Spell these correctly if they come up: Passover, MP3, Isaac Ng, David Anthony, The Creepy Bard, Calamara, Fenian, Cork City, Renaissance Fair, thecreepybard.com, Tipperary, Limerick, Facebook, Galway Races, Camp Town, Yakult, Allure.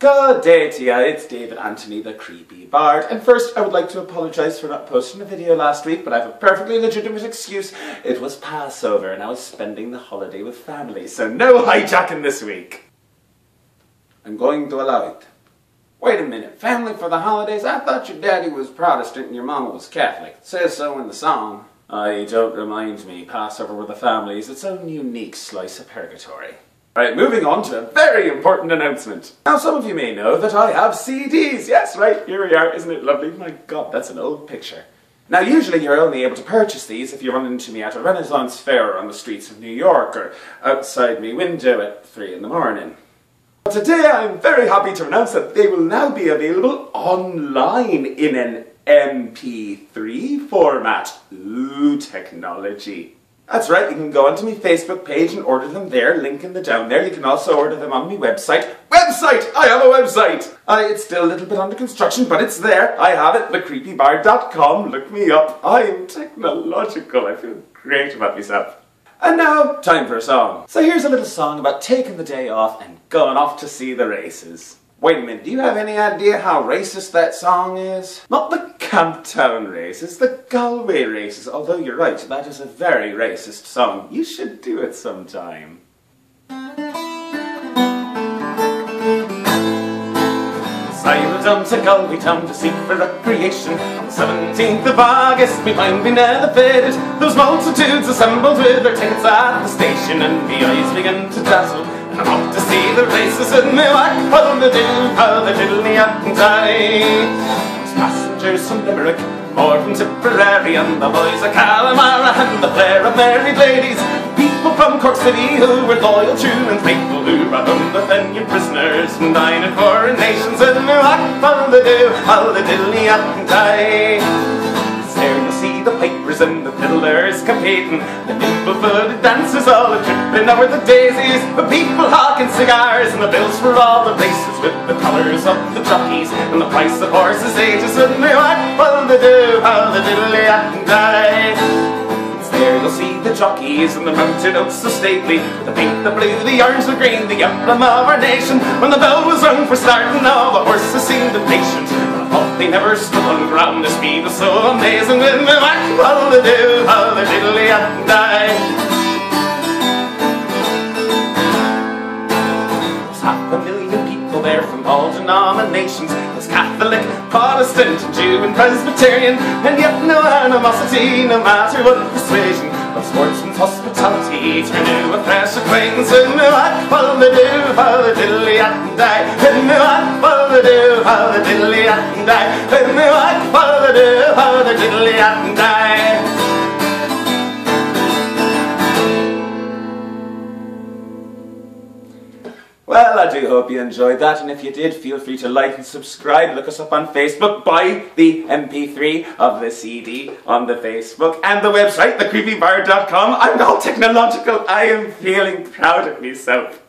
Good day to you, it's David Anthony, the Creepy Bard, and first I would like to apologise for not posting a video last week, but I have a perfectly legitimate excuse. It was Passover and I was spending the holiday with family, so no hijacking this week. I'm going to allow it. Wait a minute, family for the holidays? I thought your daddy was Protestant and your mama was Catholic. It says so in the song. Aye, don't remind me, Passover with the family is its own unique slice of purgatory. Right, moving on to a very important announcement. Now, some of you may know that I have CDs. Yes, right, here we are. Isn't it lovely? My God, that's an old picture. Now, usually you're only able to purchase these if you run into me at a Renaissance Fair or on the streets of New York or outside me window at 3 in the morning. But today, I'm very happy to announce that they will now be available online in an MP3 format. Ooh, technology. That's right, you can go onto my Facebook page and order them there, link in the down there. You can also order them on my website. Website! I have a website! It's still a little bit under construction, but it's there. I have it, thecreepybard.com. Look me up. I'm technological. I feel great about myself. And now, time for a song. So here's a little song about taking the day off and going off to see the races. Wait a minute, do you have any idea how racist that song is? Not the Camp Town races, the Galway races, although you're right, that is a very racist song. You should do it sometime. Sailed down to Galway town to seek for recreation. On the 17th of August, we find being elevated. Those multitudes assembled with their tickets at the station, and the eyes began to dazzle. I'm off to see the races in the whack, how they diddle me up and die. There's passengers from Limerick, more from Tipperary, and the boys of Calamara, and the flair of married ladies. People from Cork City who were loyal, true, and faithful, who brought home the Fenian prisoners from nine and foreign nations. In the whack, how they diddle me up and die. See the pipers and the fiddlers competing, the nimble-footed dancers all tripping over the daisies, the people hawking cigars and the bills for all the races, with the colours of the jockeys and the price of horses' ages. And they whack, well they do, how they diddly at and die. There you'll see the jockeys and the mounted oaks so stately, the pink, the blue, the orange, the green, the emblem of our nation. When the bell was rung for starting, all the horses seemed impatient, but I thought they never stood on ground. The speed was so amazing, when they whack, how they do, how they diddly up and die. They're from all denominations. There's Catholic, Protestant, Jew and Presbyterian, and yet no animosity, no matter what persuasion. Of sportsman's hospitality to renew a fresh acquaintance. In the whack, how they diddly at and die. In the whack, how they diddly at and die. In the whack, how they diddly at and die. Well, I do hope you enjoyed that, and if you did, feel free to like and subscribe. Look us up on Facebook, buy the MP3 of the CD on the Facebook, and the website, thecreepybard.com. I'm all technological. I am feeling proud of myself.